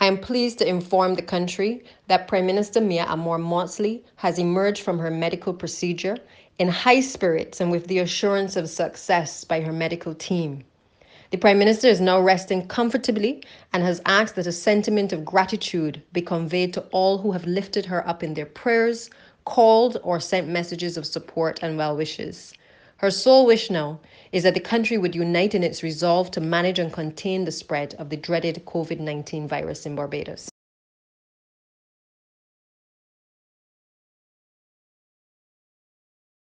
I am pleased to inform the country that Prime Minister Mia Amor Mottley has emerged from her medical procedure in high spirits and with the assurance of success by her medical team. The Prime Minister is now resting comfortably and has asked that a sentiment of gratitude be conveyed to all who have lifted her up in their prayers, called or sent messages of support and well wishes. Her sole wish now is that the country would unite in its resolve to manage and contain the spread of the dreaded COVID-19 virus in Barbados.